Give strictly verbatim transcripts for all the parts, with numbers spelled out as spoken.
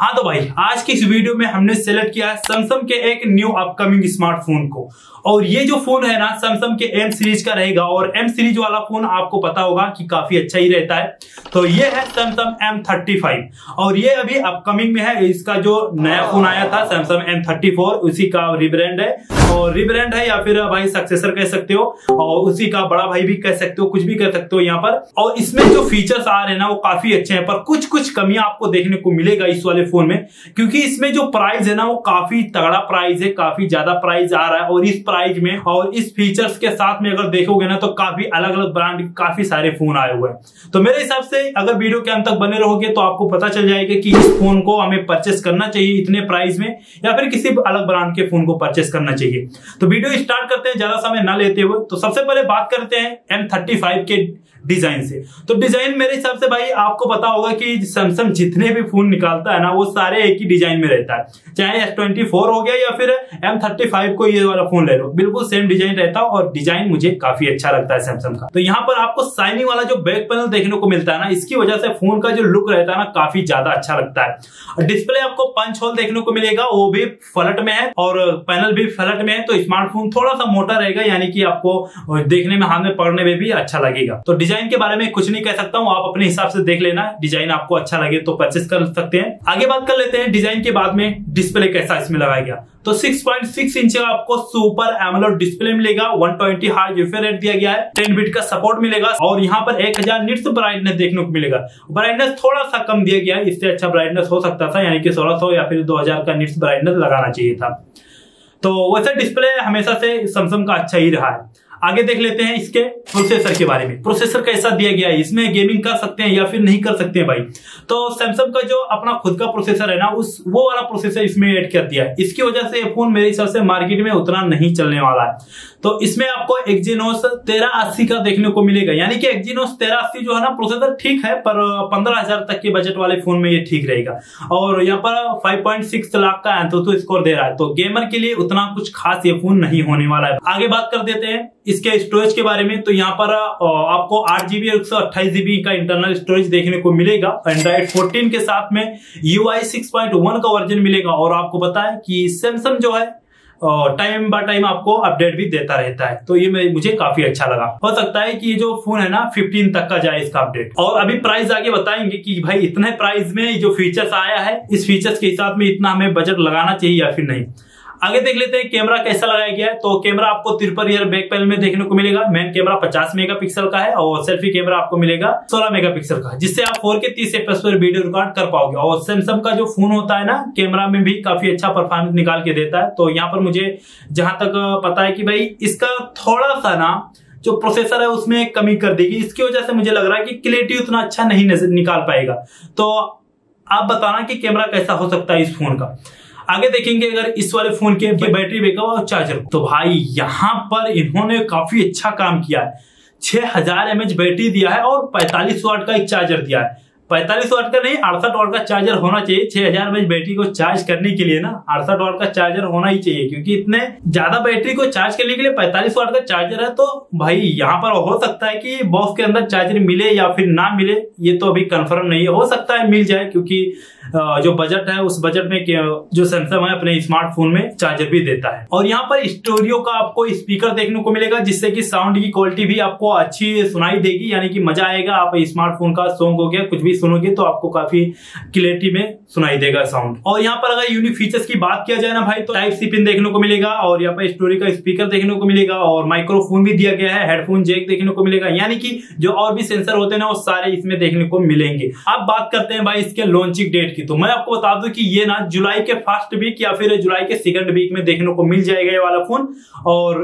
हाँ तो भाई, आज की इस वीडियो में हमने सेलेक्ट किया है सैमसंग के एक न्यू अपकमिंग स्मार्टफोन को। और ये जो फोन है ना सैमसंग के एम सीरीज का रहेगा, और एम सीरीज वाला फोन आपको पता होगा कि काफी अच्छा ही रहता है। तो ये है सैमसंग एम थर्टी फाइव, और ये अभी अपकमिंग में है। इसका जो नया फोन आया था सैमसंग एम थर्टी फोर, उसी का रिब्रांड है, और रिब्रांड है या फिर भाई सक्सेसर कह सकते हो, और उसी का बड़ा भाई भी कह सकते हो, कुछ भी कह सकते हो यहाँ पर। और इसमें जो फीचर्स आ रहे हैं ना वो काफी अच्छे हैं, पर कुछ कुछ कमियां आपको देखने को मिलेगा इस वाले फोन में, क्योंकि इसमें जो प्राइस है ना वो काफी तगड़ा प्राइस है, काफी ज्यादा प्राइस आ रहा है। और इस प्राइस में और इस फीचर्स के साथ में अगर देखोगे ना तो काफी अलग अलग ब्रांड के काफी सारे फोन आए हुए हैं। तो मेरे हिसाब से अगर वीडियो के अंत तक बने रहोगे तो आपको पता चल जाएगा कि इस फोन को हमें परचेस करना चाहिए इतने प्राइस में, या फिर किसी अलग ब्रांड के फोन को परचेस करना चाहिए। तो वीडियो स्टार्ट करते हैं ज्यादा समय ना लेते हुए। तो सबसे पहले बात करते हैं एम थर्टी फाइव के डिजाइन से। तो डिजाइन मेरे हिसाब से भाई आपको पता होगा कि सैमसंग जितने भी फोन निकालता है ना वो सारे एक ही डिजाइन में रहता है, चाहे एस ट्वेंटी फोर हो गया या फिर एम थर्टी फाइव को ये वाला फोन ले लो, बिल्कुल सेम डिजाइन रहता है। और डिजाइन मुझे काफी अच्छा लगता है सैमसंग का। तो यहाँ पर आपको शाइनिंग वाला जो बैक पैनल देखने को मिलता है ना, इसकी वजह से फोन का जो लुक रहता है ना काफी ज्यादा अच्छा लगता है। डिस्प्ले आपको पंच होल देखने को मिलेगा, वो भी फ्लैट में है और पैनल भी फ्लैट में है, तो स्मार्टफोन थोड़ा सा मोटा रहेगा, यानी कि आपको देखने में, हाथ में पकड़ने में भी अच्छा लगेगा। तो डिजाइन के बारे में कुछ नहीं कह सकता हूँ, आप अपने हिसाब से देख लेना, डिजाइन आपको अच्छा लगे तो परचेस कर सकते हैं। आगे बात कर लेते हैं डिजाइन के बाद में डिस्प्ले कैसा इसमें लगाया गया। तो सिक्स पॉइंट सिक्स इंच का आपको सुपर एमोलेड डिस्प्ले मिलेगा, one twenty hertz refresh rate दिया गया है, टेन बिट का सपोर्ट मिलेगा, और यहाँ पर एक हज़ार निट्स ब्राइटनेस देखने को मिलेगा। ब्राइटनेस थोड़ा सा कम दिया गया है, इससे अच्छा ब्राइटनेस हो सकता था, यानी कि सोलह सौ या फिर दो हज़ार का निट्स ब्राइटनेस लगाना चाहिए था। तो वैसे डिस्प्ले हमेशा से सैमसंग का अच्छा ही रहा है। आगे देख लेते हैं इसके प्रोसेसर के बारे में। प्रोसेसर कैसा दिया गया है, इसमें गेमिंग कर सकते हैं या फिर नहीं कर सकते हैं भाई। तो सैमसंग का जो अपना खुद का प्रोसेसर है ना, उस वो वाला प्रोसेसर इसमें ऐड कर दिया है। इसकी वजह से ये फोन मेरे हिसाब से मार्केट में उतना नहीं चलने वाला है। तो इसमें आपको एक्जीनोस तेरह अस्सी का देखने को मिलेगा, यानी कि एक्जीनोस तेरह अस्सी जो है ना प्रोसेसर ठीक है, पर पंद्रह हजार तक के बजट वाले फोन में ये ठीक रहेगा। और यहाँ पर फाइव पॉइंट सिक्स लाख का एंतोतु स्कोर दे रहा है, तो गेमर के लिए उतना कुछ खास ये फोन नहीं होने वाला है। आगे बात कर देते हैं इसके स्टोरेज के बारे में। तो यहाँ पर आपको आठ जीबी और एक सौ अट्ठाईस जीबी का इंटरनल स्टोरेज देखने को मिलेगा, एंड्राइड फोर्टीन के साथ में यूआई सिक्स पॉइंट वन का वर्जन मिलेगा। और आपको पता है कि सैमसंग जो है टाइम बाय टाइम आपको अपडेट भी देता रहता है, तो ये मुझे काफी अच्छा लगा। हो सकता है कि ये जो फोन है ना पंद्रह तक का जाए इसका अपडेट। और अभी प्राइस आगे बताएंगे कि भाई इतने प्राइस में जो फीचर्स आया है, इस फीचर्स के हिसाब में इतना हमें बजट लगाना चाहिए या फिर नहीं। आगे देख लेते हैं कैमरा कैसा लगाया गया है। तो कैमरा आपको त्रिपल रियर बैक पैनल में देखने को मिलेगा। मेन कैमरा पचास मेगापिक्सल का है, और सेल्फी कैमरा आपको मिलेगा सोलह मेगापिक्सल का, जिससे आप फोर के तीस एफ एस पर वीडियो रिकॉर्ड कर पाओगे। और सैमसंग का जो फोन होता है ना कैमरा में भी काफी अच्छा परफॉर्मेंस निकाल के देता है। तो यहाँ पर मुझे जहां तक पता है कि भाई इसका थोड़ा सा ना जो प्रोसेसर है उसमें कमी कर देगी, इसकी वजह से मुझे लग रहा है कि क्लैरिटी उतना अच्छा नहीं निकाल पाएगा। तो आप बताना कि कैमरा कैसा हो सकता है इस फोन का। आगे देखेंगे अगर इस वाले फोन के बैटरी बैकअप और चार्जर। तो भाई यहाँ पर इन्होंने काफी अच्छा काम किया है, छह हज़ार एमएच बैटरी दिया है और पैंतालीस वाट का एक चार्जर दिया है। पैंतालीस वाट का नहीं, अड़सठ वाट का चार्जर होना चाहिए। छह हज़ार एमएच बैटरी को चार्ज करने के लिए ना अड़सठ वाट का चार्जर होना ही चाहिए, क्योंकि इतने ज्यादा बैटरी को चार्ज करने के लिए पैंतालीस वाट का चार्जर है। तो भाई यहाँ पर हो सकता है कि बॉक्स के अंदर चार्जर मिले या फिर ना मिले, ये तो अभी कंफर्म नहीं है। हो सकता है मिल जाए, क्योंकि जो बजट है उस बजट में जो सैमसंग है अपने स्मार्टफोन में चार्जर भी देता है। और यहाँ पर स्टूडियो का आपको स्पीकर देखने को मिलेगा, जिससे कि साउंड की क्वालिटी भी आपको अच्छी सुनाई देगी, यानी कि मजा आएगा। आप स्मार्टफोन का सॉन्ग हो गया कुछ भी सुनोगे तो आपको काफी क्लैरिटी में सुनाई देगा साउंड। और यहाँ पर अगर यूनिक फीचर्स की बात किया जाए ना भाई, तो टाइप सी पिन देखने को मिलेगा, और यहाँ पर स्टोरी का स्पीकर देखने को मिलेगा, और माइक्रोफोन भी दिया गया है, हेडफोन जैक देखने को मिलेगा, यानी कि जो और भी सेंसर होते हैं ना वो सारे इसमें देखने को मिलेंगे। अब बात करते हैं भाई इसके लॉन्चिंग डेट की। तो मैं आपको बता दूं कि ये ना जुलाई के फर्स्ट वीक या फिर जुलाई के सेकंड वीक में देखने को मिल जाएगा ये वाला फोन। और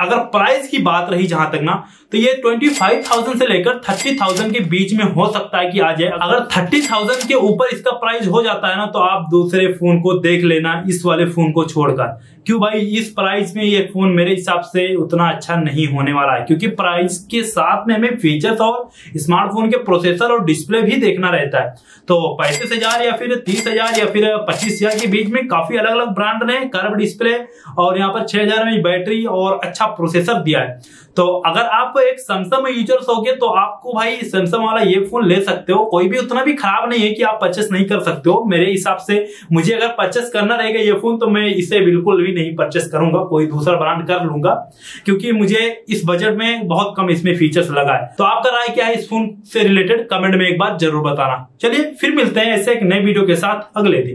अगर प्राइस की बात रही जहां तक ना, तो ये पच्चीस हज़ार से लेकर तीस हज़ार के बीच में हो सकता है कि आ जाए। अगर तीस हज़ार के ऊपर इसका प्राइस हो जाता है ना तो आप दूसरे फोन को देख लेना इस वाले फोन को छोड़कर, क्यों भाई इस प्राइस में ये फोन मेरे हिसाब से उतना अच्छा नहीं होने वाला है, क्योंकि प्राइस के साथ में हमें फीचर्स और स्मार्टफोन के प्रोसेसर और डिस्प्ले भी देखना रहता है। तो पैंतीस हजार या फिर तीस हजार या फिर पच्चीस हजार के बीच में काफी अलग अलग ब्रांड ने कर्व डिस्प्ले और यहाँ पर छह हजार एमएच बैटरी और अच्छा अच्छा प्रोसेसर दिया है। तो अगर आप एक सैमसंग यूजर्स हो गए तो आपको भाई सैमसंग वाला ये फोन ले सकते हो, कोई भी उतना भी खराब नहीं है कि आप परचेस नहीं कर सकते हो। मेरे हिसाब से मुझे अगर परचेस करना रहेगा ये फोन तो मैं इसे बिल्कुल भी नहीं परचेस करूंगा, कोई दूसरा ब्रांड कर लूंगा, क्योंकि मुझे इस बजट में बहुत कम इसमें फीचर्स लगा है। तो आपका राय क्या है इस फोन से रिलेटेड, कमेंट में एक बार जरूर बताना। चलिए फिर मिलते हैं ऐसे एक नए वीडियो के साथ अगले दिन।